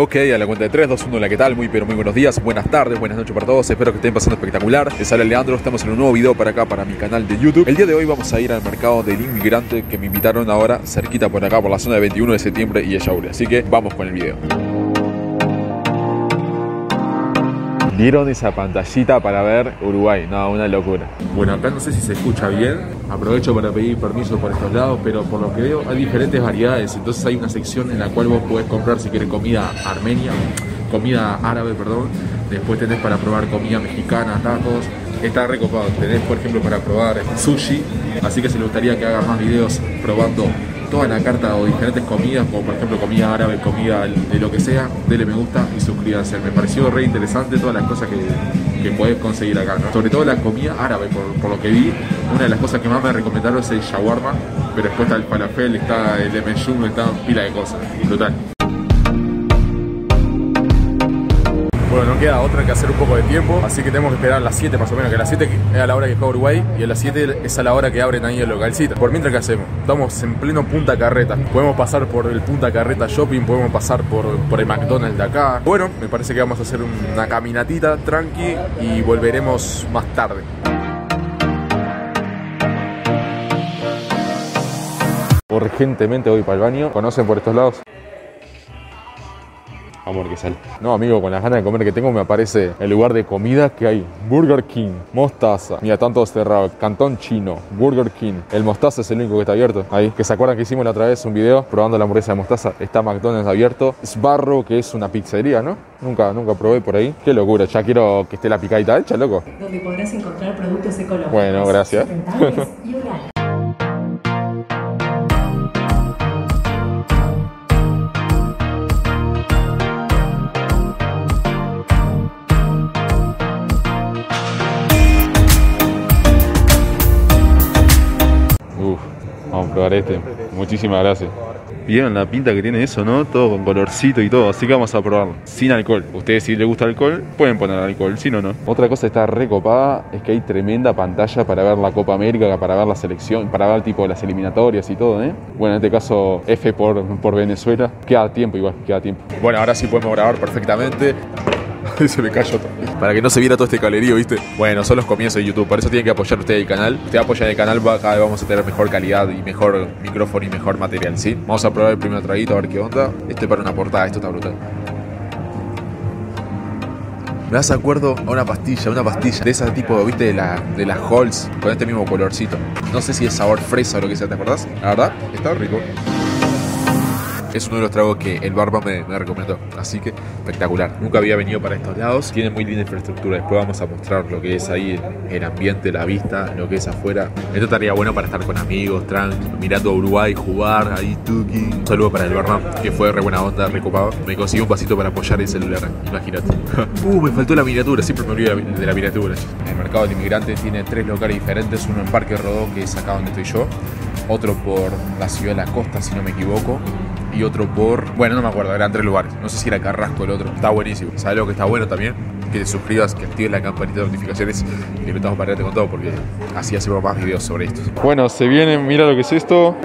Ok, a la cuenta de 3, 2, 1, hola, ¿qué tal? Muy pero muy buenos días, buenas tardes, buenas noches para todos. Espero que estén pasando espectacular. Les habla Leandro, estamos en un nuevo video para acá, para mi canal de YouTube. El día de hoy vamos a ir al mercado del inmigrante que me invitaron ahora cerquita por acá, por la zona de 21 de septiembre y el Chauvet. Así que vamos con el video. Dieron esa pantallita para ver Uruguay, no, una locura. Bueno, acá no sé si se escucha bien, aprovecho para pedir permiso por estos lados, pero por lo que veo hay diferentes variedades, entonces hay una sección en la cual vos podés comprar si querés comida armenia, comida árabe, perdón, después tenés para probar comida mexicana, tacos, está recopado, tenés por ejemplo para probar sushi, así que si le gustaría que haga más videos probando toda la carta o diferentes comidas, como por ejemplo comida árabe, comida de lo que sea, dele me gusta y suscríbanse. Me pareció re interesante todas las cosas que podés conseguir acá, ¿no? Sobre todo la comida árabe, por lo que vi, una de las cosas que más me recomendaron es el shawarma, pero después está el falafel, está el meshum, está pila de cosas, total. Bueno, no queda otra que hacer un poco de tiempo, así que tenemos que esperar a las 7 más o menos, que a las 7 es a la hora que juega Uruguay y a las 7 es a la hora que abren ahí el localcito. Por mientras, ¿qué hacemos? Estamos en pleno Punta Carreta, podemos pasar por el Punta Carreta Shopping, podemos pasar por el McDonald's de acá. Bueno, me parece que vamos a hacer una caminatita tranqui y volveremos más tarde. Urgentemente voy para el baño, ¿conocen por estos lados? Amor, que sale. No, amigo, con las ganas de comer que tengo me aparece el lugar de comida que hay. Burger King, Mostaza. Mira, tanto cerrado. Cantón Chino, Burger King. El Mostaza es el único que está abierto. Ahí. Que se acuerdan que hicimos la otra vez un video probando la hamburguesa de Mostaza. Está McDonald's abierto. Sbarro, que es una pizzería, ¿no? Nunca probé por ahí. Qué locura. Ya quiero que esté la picadita hecha, loco. Donde podrás encontrar productos ecológicos. Bueno, gracias. Este. Muchísimas gracias. Vieron la pinta que tiene eso, ¿no? Todo con colorcito y todo, así que vamos a probarlo. Sin alcohol. Ustedes si les gusta alcohol, pueden poner alcohol, si no, no. Otra cosa que está recopada es que hay tremenda pantalla para ver la Copa América, para ver la selección, para ver tipo las eliminatorias y todo, ¿eh? Bueno, en este caso F por Venezuela. Queda tiempo igual, queda tiempo. Bueno, ahora sí podemos grabar perfectamente. Se me cayó todo. Para que no se viera todo este calerío, ¿viste? Bueno, son los comienzos de YouTube. Por eso tienen que apoyar ustedes el canal. Ustedes apoyan el canal, cada vez vamos a tener mejor calidad y mejor micrófono y mejor material, ¿sí? Vamos a probar el primer traguito, a ver qué onda. Este para una portada, esto está brutal. Me hace acuerdo a una pastilla de ese tipo, ¿viste? De las Halls, con este mismo colorcito. No sé si es sabor fresa o lo que sea, ¿te acordás? La verdad, está rico. Es uno de los tragos que el barba me recomendó, así que espectacular. Nunca había venido para estos lados, tiene muy linda infraestructura. Después vamos a mostrar lo que es ahí, el ambiente, la vista, lo que es afuera. Esto estaría bueno para estar con amigos, tranqui, mirando a Uruguay, jugar, ahí tuki. Un saludo para el barba, que fue re buena onda, recopado. Me consiguió un vasito para apoyar el celular, imagínate. Me faltó la miniatura, siempre me olvidé de la miniatura. El mercado del inmigrante tiene 3 locales diferentes, uno en Parque Rodó, que es acá donde estoy yo, otro por la Ciudad de la Costa, si no me equivoco, y otro por... bueno, no me acuerdo, eran 3 lugares. No sé si era Carrasco el otro. Está buenísimo. ¿Sabes lo que está bueno también? Que te suscribas, que actives la campanita de notificaciones y te metamos para con todo, porque así hacemos más videos sobre esto. Bueno, se vienen, mira lo que es esto.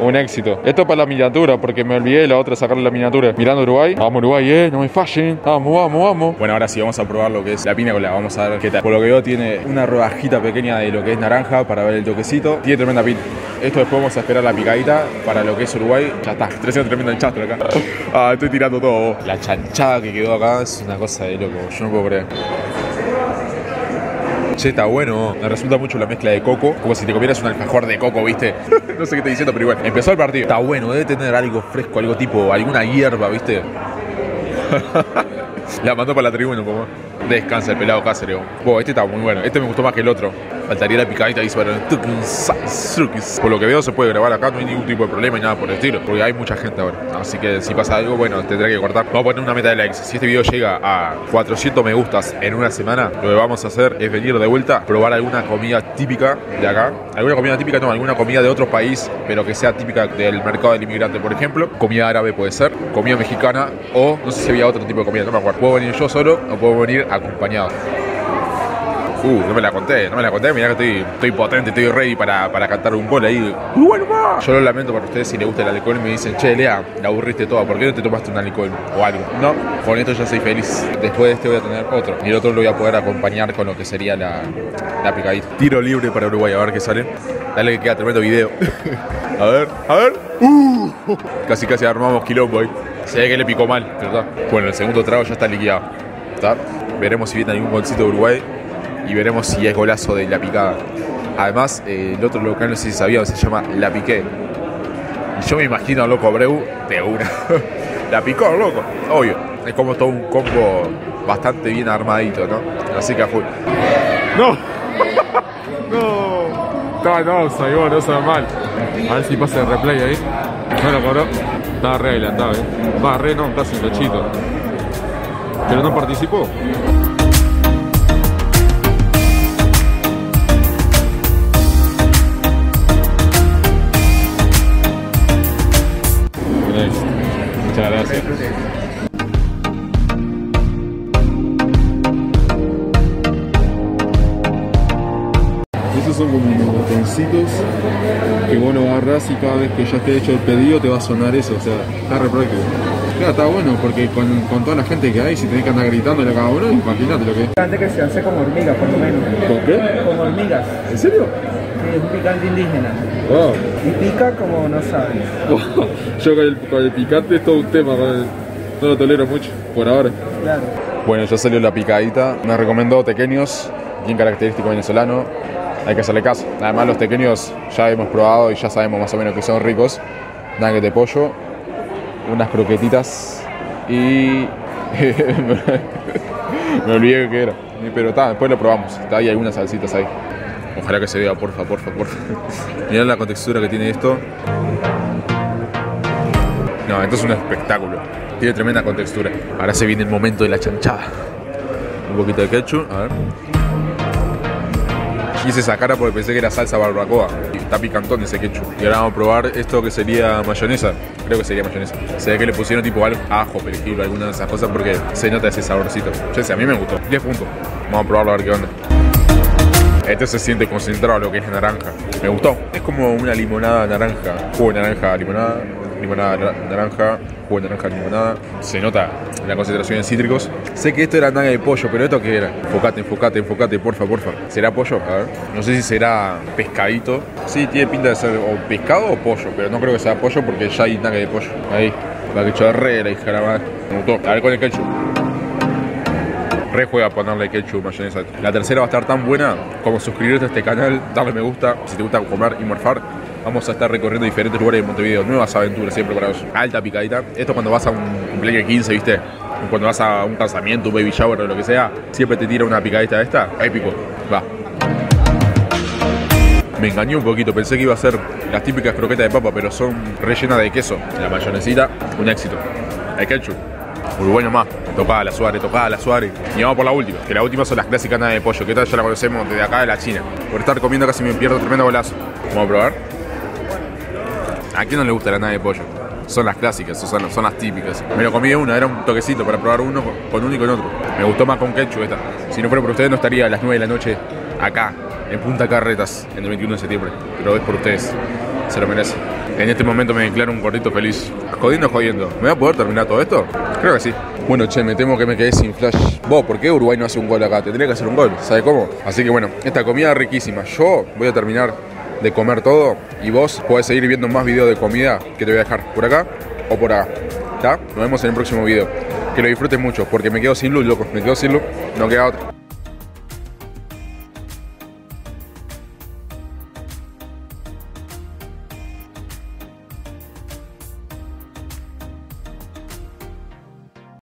Un éxito. Esto para la miniatura, porque me olvidé la otra, sacarle la miniatura. Mirando Uruguay. Vamos Uruguay, no me fallen. Vamos. Bueno, ahora sí vamos a probar lo que es la piña colada. Vamos a ver qué tal. Por lo que veo tiene una rodajita pequeña de lo que es naranja para ver el toquecito. Tiene tremenda pinta. Esto después vamos a esperar la picadita para lo que es Uruguay. Ya está. Tremendo, tremendo el chastro acá. Estoy tirando todo. La chanchada que quedó acá es una cosa de loco. Yo no puedo creer. Che, está bueno. Me resulta mucho la mezcla de coco. Como si te comieras un alfajor de coco, ¿viste? No sé qué estoy diciendo, pero igual. Empezó el partido. Está bueno. Debe tener algo fresco, algo tipo, alguna hierba, ¿viste? La mandó para la tribuna, como. Descansa el pelado Cáceres. Wow, este está muy bueno. Este me gustó más que el otro. Faltaría la picadita ahí sobre el... Por lo que veo se puede grabar acá, no hay ningún tipo de problema y nada por el estilo, porque hay mucha gente ahora. Así que si pasa algo, bueno, tendré que cortar. Vamos a poner una meta de likes. Si este video llega a 400 me gustas en una semana, lo que vamos a hacer es venir de vuelta, probar alguna comida típica de acá. Alguna comida típica, no, alguna comida de otro país, pero que sea típica del mercado del inmigrante, por ejemplo. Comida árabe puede ser, comida mexicana o no sé si había otro tipo de comida, no me acuerdo. Puedo venir yo solo o puedo venir acompañado. No me la conté, mirá que estoy potente, estoy ready para cantar un gol ahí. Yo lo lamento para ustedes si les gusta el alcohol y me dicen, che, Lea, la aburriste toda, ¿por qué no te tomaste un alcohol o algo? No, con esto ya soy feliz. Después de este voy a tener otro, y el otro lo voy a poder acompañar con lo que sería la picadita. Tiro libre para Uruguay, a ver qué sale. Dale, que queda tremendo video. A ver, a ver. Casi casi armamos quilombo ahí. Se ve que le picó mal, ¿verdad? Bueno, el segundo trago ya está liquidado. ¿Está? Veremos si viene algún golcito de Uruguay y veremos si es golazo de la picada. Además, el otro local, no sé si sabía, se llama La Piqué. Y yo me imagino al loco Abreu de una. La picó, loco, obvio. Es como todo un combo bastante bien armadito, ¿no? Así que a full. ¡No! ¡No! Estaba no, soy vos, no soy mal. A ver si pasa el replay ahí. No lo cobró. Estaba re adelantado, ¿eh? Va, re no, está sin lochito. Pero no participó. Muchas gracias. Estos son como unos botoncitos que vos lo agarrás y cada vez que ya esté hecho el pedido te va a sonar eso, o sea, está re práctico. Claro, está bueno porque con toda la gente que hay, si tenés que andar gritándole a cada uno, imagínate lo que es. Antes que se hace como hormigas, por lo menos. ¿Con qué? Como hormigas. ¿En serio? Es un picante indígena. Wow. Y pica como no sabes. Wow. Yo con el picante es todo un tema, no lo tolero mucho, por ahora. Claro. Bueno, ya salió la picadita. Me recomendó Tequeños, bien característico venezolano. Hay que hacerle caso. Además, los tequeños ya hemos probado y ya sabemos más o menos que son ricos. Nuggets de pollo, unas croquetitas y... me olvidé que era. Pero está, después lo probamos. Hay algunas salsitas ahí. Ojalá que se vea, porfa, porfa, porfa. Mirá la contextura que tiene esto. No, esto es un espectáculo. Tiene tremenda contextura. Ahora se viene el momento de la chanchada. Un poquito de ketchup, a ver. Quise sacarla porque pensé que era salsa barbacoa. Y está picantón ese ketchup. Y ahora vamos a probar esto que sería mayonesa. Creo que sería mayonesa. Se ve que le pusieron tipo algo, ajo, perejil, alguna de esas cosas porque se nota ese saborcito. Yo sé, a mí me gustó. 10 puntos. Vamos a probarlo a ver qué onda. Este se siente concentrado, lo que es naranja. Me gustó. Es como una limonada naranja. Jugo de naranja, limonada. Limonada, naranja. Jugo de naranja, limonada. Se nota la concentración en cítricos. Sé que esto era nugget de pollo, pero ¿esto qué era? Enfocate, enfocate, enfocate, porfa, porfa. ¿Será pollo? A ver. No sé si será pescadito. Sí, tiene pinta de ser o pescado o pollo, pero no creo que sea pollo porque ya hay nugget de pollo. Ahí. La cucharrera, hija de la madre. Me gustó. A ver con el ketchup. Re juega ponerle ketchup, mayonesa. La tercera va a estar tan buena como suscribirte a este canal, darle me gusta. Si te gusta comer y morfar, vamos a estar recorriendo diferentes lugares de Montevideo. Nuevas aventuras siempre para vos. Alta picadita. Esto cuando vas a un Play 15, ¿viste? Cuando vas a un casamiento, un baby shower o lo que sea, siempre te tira una picadita de esta. Épico. Va. Me engañé un poquito, pensé que iba a ser las típicas croquetas de papa, pero son rellenas de queso. La mayonesita, un éxito. El ketchup. Uruguay nomás, tocada la Suárez, tocada la Suárez. Y vamos por la última, que la última son las clásicas nugget de pollo, que tal ya la conocemos desde acá de la China. Por estar comiendo casi me pierdo tremendo golazo. Vamos a probar. ¿A quién no le gusta la nugget de pollo? Son las clásicas, son las típicas. Me lo comí de una, era un toquecito para probar uno con uno y con otro. Me gustó más con ketchup esta. Si no fuera por ustedes no estaría a las 9 de la noche acá, en Punta Carretas, en el 21 de septiembre. Pero es por ustedes, se lo merece. En este momento me declaro un gordito feliz. Jodiendo, jodiendo. ¿Me voy a poder terminar todo esto? Creo que sí. Bueno, che, me temo que me quedé sin flash. Vos, ¿por qué Uruguay no hace un gol acá? Tendría que hacer un gol, ¿sabes cómo? Así que bueno, esta comida riquísima. Yo voy a terminar de comer todo y vos podés seguir viendo más videos de comida que te voy a dejar por acá o por acá. ¿Está? Nos vemos en el próximo video. Que lo disfruten mucho porque me quedo sin luz, loco. Me quedo sin luz, no queda otra.